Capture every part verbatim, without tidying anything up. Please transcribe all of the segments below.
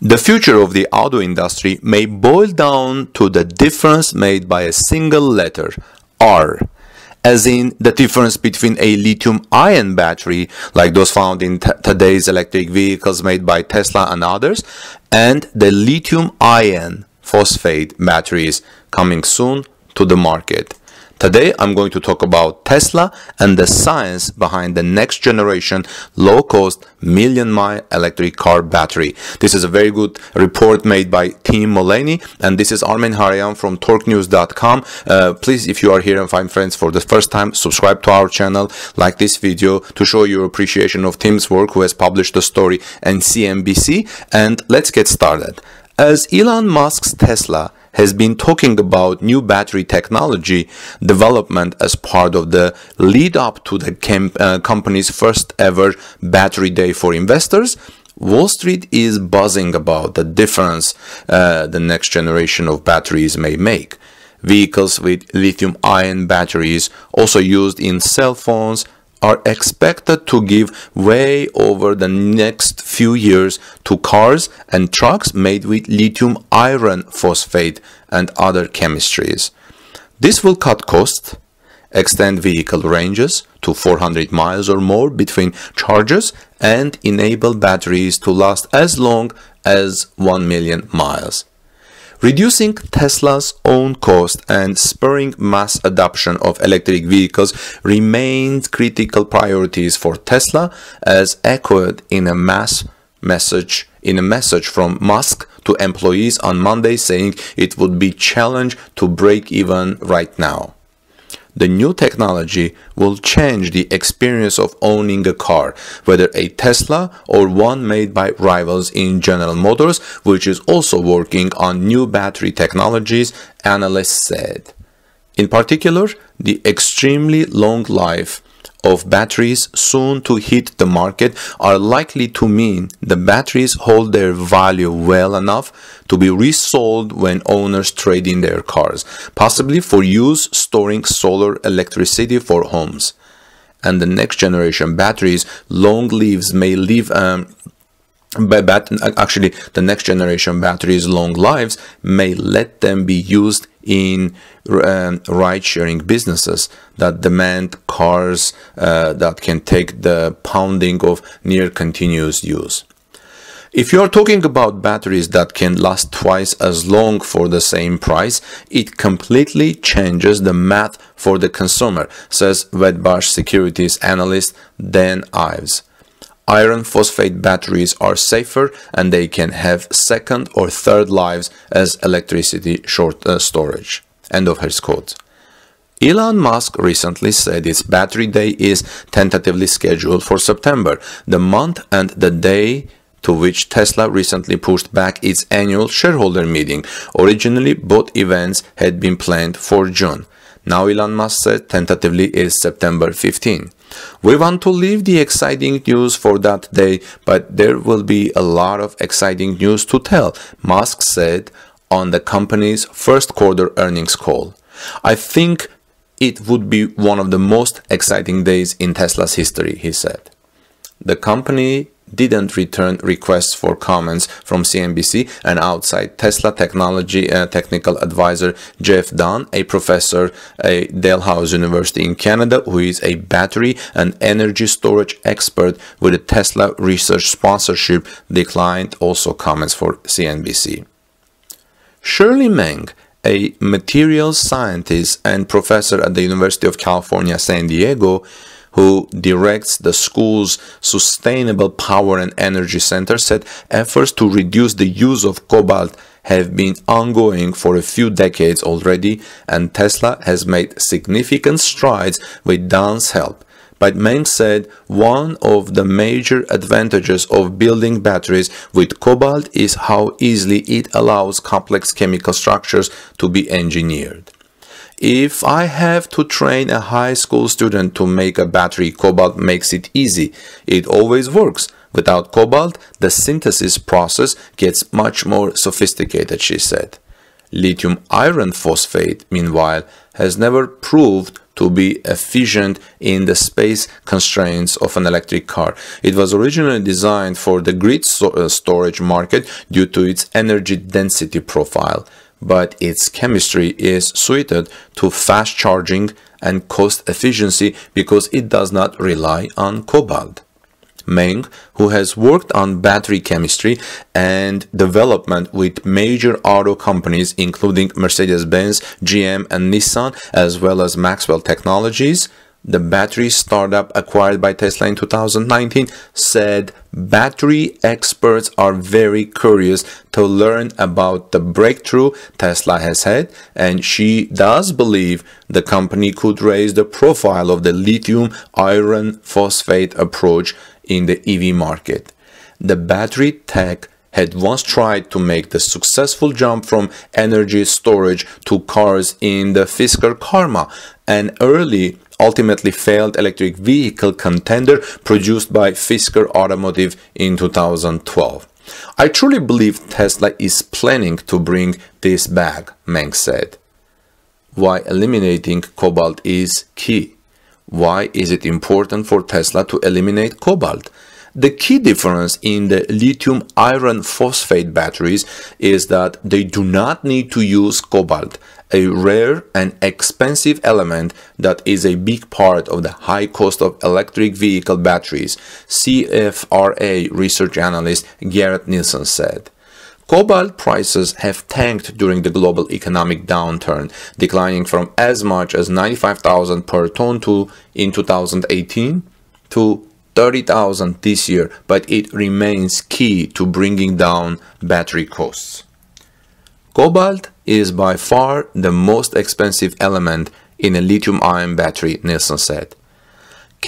The future of the auto industry may boil down to the difference made by a single letter, R, as in the difference between a lithium-ion battery, like those found in today's electric vehicles made by Tesla and others, and the lithium-iron-phosphate batteries coming soon to the market. Today, I'm going to talk about Tesla and the science behind the next generation low-cost million-mile electric car battery. This is a very good report made by Tim Mullaney, and this is Armen Hareyan from torque news dot com. Uh, please, if you are here and find friends for the first time, subscribe to our channel, like this video to show your appreciation of Tim's work, who has published the story in C N B C. And let's get started. As Elon Musk's Tesla has been talking about new battery technology development as part of the lead up to the camp, uh, company's first ever battery day for investors, Wall Street is buzzing about the difference uh, the next generation of batteries may make. Vehicles with lithium-ion batteries, also used in cell phones, are expected to give way over the next few years to cars and trucks made with lithium iron phosphate and other chemistries. This will cut costs, extend vehicle ranges to four hundred miles or more between charges, and enable batteries to last as long as one million miles. Reducing Tesla's own cost and spurring mass adoption of electric vehicles remains critical priorities for Tesla, as echoed in a mass message in a message from Musk to employees on Monday, saying it would be a challenge to break even right now. The new technology will change the experience of owning a car, whether a Tesla or one made by rivals in General Motors, which is also working on new battery technologies, analysts said. In particular, the extremely long life of batteries soon to hit the market are likely to mean the batteries hold their value well enough to be resold when owners trade in their cars, possibly for use storing solar electricity for homes. And the next generation batteries' long lives may leave um, but actually the next generation batteries' long lives may let them be used in um, ride-sharing businesses that demand cars uh, that can take the pounding of near continuous use. If you are talking about batteries that can last twice as long for the same price, it completely changes the math for the consumer, says Wedbush Securities analyst Dan Ives. Iron phosphate batteries are safer, and they can have second or third lives as electricity short uh, storage. End of his quote. Elon Musk recently said its battery day is tentatively scheduled for September, the month and the day to which Tesla recently pushed back its annual shareholder meeting. Originally, both events had been planned for June. Now Elon Musk said tentatively is September fifteenth. We want to leave the exciting news for that day, but there will be a lot of exciting news to tell, Musk said on the company's first quarter earnings call. I think it would be one of the most exciting days in Tesla's history, he said. The company didn't return requests for comments from C N B C and outside Tesla technology uh, technical advisor Jeff Dunn, a professor at Dalhousie University in Canada, who is a battery and energy storage expert with a Tesla research sponsorship, declined also comments for C N B C. Shirley Meng, a materials scientist and professor at the University of California San Diego, who directs the school's Sustainable Power and Energy Center, said efforts to reduce the use of cobalt have been ongoing for a few decades already, and Tesla has made significant strides with Dan's help. But Meng said one of the major advantages of building batteries with cobalt is how easily it allows complex chemical structures to be engineered. If I have to train a high school student to make a battery, cobalt makes it easy. It always works. Without cobalt, the synthesis process gets much more sophisticated, she said. Lithium iron phosphate, meanwhile, has never proved to be efficient in the space constraints of an electric car. It was originally designed for the grid so uh, storage market due to its energy density profile, but its chemistry is suited to fast charging and cost efficiency because it does not rely on cobalt. Meng, who has worked on battery chemistry and development with major auto companies including Mercedes-Benz, G M and Nissan, as well as Maxwell Technologies, the battery startup acquired by Tesla in two thousand nineteen, said battery experts are very curious to learn about the breakthrough Tesla has had, and she does believe the company could raise the profile of the lithium-iron-phosphate approach in the E V market. The battery tech had once tried to make the successful jump from energy storage to cars in the Fisker Karma, an early, ultimately failed electric vehicle contender produced by Fisker Automotive in two thousand twelve. "I truly believe Tesla is planning to bring this back," Meng said. Why eliminating cobalt is key. Why is it important for Tesla to eliminate cobalt? The key difference in the lithium-iron-phosphate batteries is that they do not need to use cobalt, a rare and expensive element that is a big part of the high cost of electric vehicle batteries, C F R A research analyst Garrett Nielsen said. Cobalt prices have tanked during the global economic downturn, declining from as much as ninety-five thousand dollars per ton to, in two thousand eighteen to thirty thousand dollars this year, but it remains key to bringing down battery costs. Cobalt is by far the most expensive element in a lithium-ion battery, Nielsen said.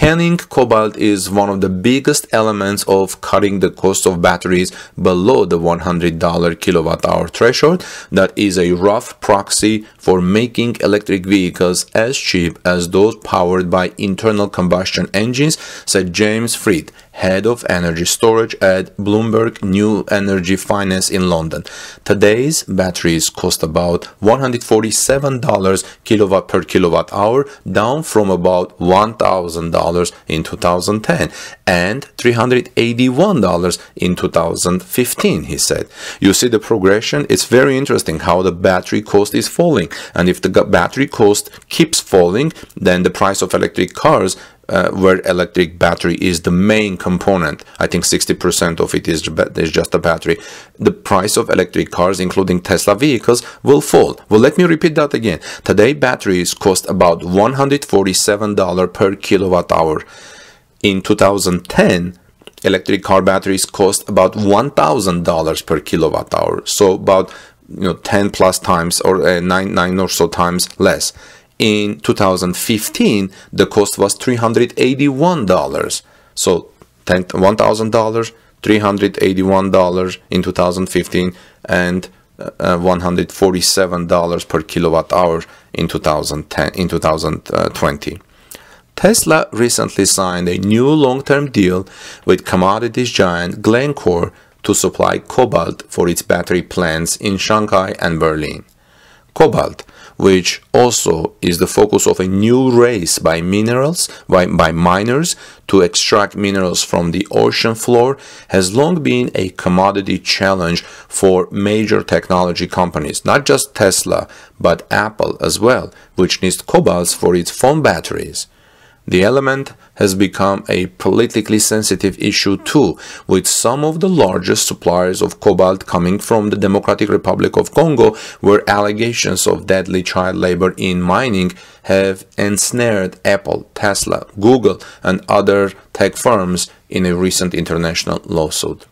Canning cobalt is one of the biggest elements of cutting the cost of batteries below the one hundred dollar kilowatt hour threshold that is a rough proxy for making electric vehicles as cheap as those powered by internal combustion engines, said James Freed, head of energy storage at Bloomberg New Energy Finance in London. Today's batteries cost about one hundred forty-seven dollars kilowatt per kilowatt hour, down from about one thousand dollars in two thousand ten and three hundred eighty-one dollars in two thousand fifteen, he said. "You see the progression. It's very interesting how the battery cost is falling, and if the battery cost keeps falling, then the price of electric cars, uh, where electric battery is the main component, I think sixty percent of it is, is just a battery, the price of electric cars, including Tesla vehicles, will fall." Well, let me repeat that again. Today, batteries cost about one hundred forty-seven dollars per kilowatt hour. In two thousand ten, electric car batteries cost about one thousand dollars per kilowatt hour, so about, you know, ten plus times, or uh, nine, nine or so times less. In two thousand fifteen, the cost was three hundred eighty-one dollars, so one thousand dollars, three hundred eighty-one dollars in two thousand fifteen, and uh, one hundred forty-seven dollars per kilowatt hour in two thousand ten, in two thousand twenty. Tesla recently signed a new long-term deal with commodities giant Glencore to supply cobalt for its battery plants in Shanghai and Berlin. Cobalt, which also is the focus of a new race by minerals by, by miners to extract minerals from the ocean floor, has long been a commodity challenge for major technology companies, not just Tesla, but Apple as well, which needs cobalt for its phone batteries. The element has become a politically sensitive issue too, with some of the largest suppliers of cobalt coming from the Democratic Republic of Congo, where allegations of deadly child labor in mining have ensnared Apple, Tesla, Google, and other tech firms in a recent international lawsuit.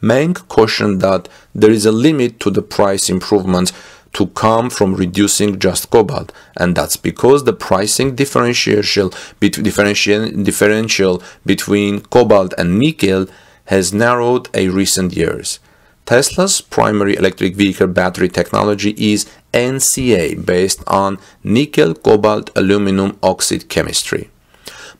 Meng cautioned that there is a limit to the price improvements to come from reducing just cobalt, and that's because the pricing differential differential between cobalt and nickel has narrowed in recent years. Tesla's primary electric vehicle battery technology is N C A, based on nickel cobalt aluminum oxide chemistry.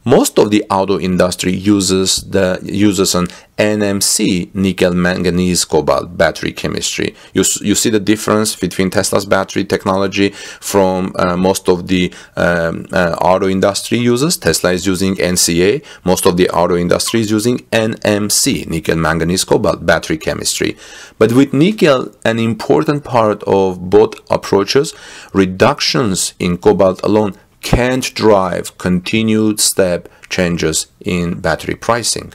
Most of the auto industry uses the uses an N M C, nickel manganese cobalt battery chemistry. You, you see the difference between Tesla's battery technology from uh, most of the um, uh, auto industry uses. Tesla is using N C A. Most of the auto industry is using N M C, nickel manganese cobalt battery chemistry. But with nickel, an important part of both approaches, reductions in cobalt alone can't drive continued step changes in battery pricing.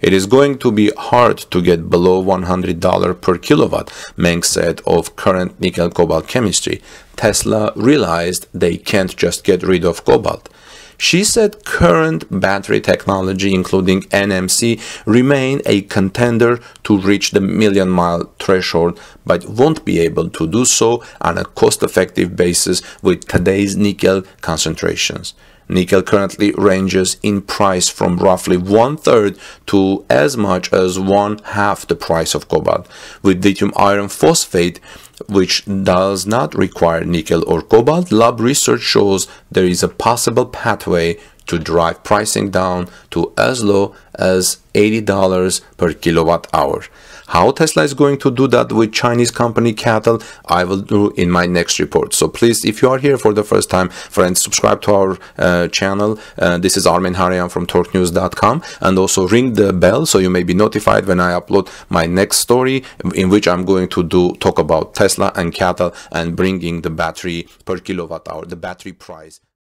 It is going to be hard to get below one hundred dollars per kilowatt, Meng said, of current nickel cobalt chemistry. Tesla realized they can't just get rid of cobalt. She said current battery technology, including N M C, remain a contender to reach the million-mile threshold, but won't be able to do so on a cost-effective basis with today's nickel concentrations. Nickel currently ranges in price from roughly one-third to as much as one-half the price of cobalt, with lithium-iron-phosphate, which does not require nickel or cobalt. Lab research shows there is a possible pathway to drive pricing down to as low as eighty dollars per kilowatt hour. How Tesla is going to do that with Chinese company C A T L, I will do in my next report. So please, if you are here for the first time, friends, subscribe to our uh, channel. Uh, this is Armen Hareyan from torque news dot com, and also ring the bell so you may be notified when I upload my next story, in which I'm going to do talk about Tesla and C A T L and bringing the battery per kilowatt hour, the battery price.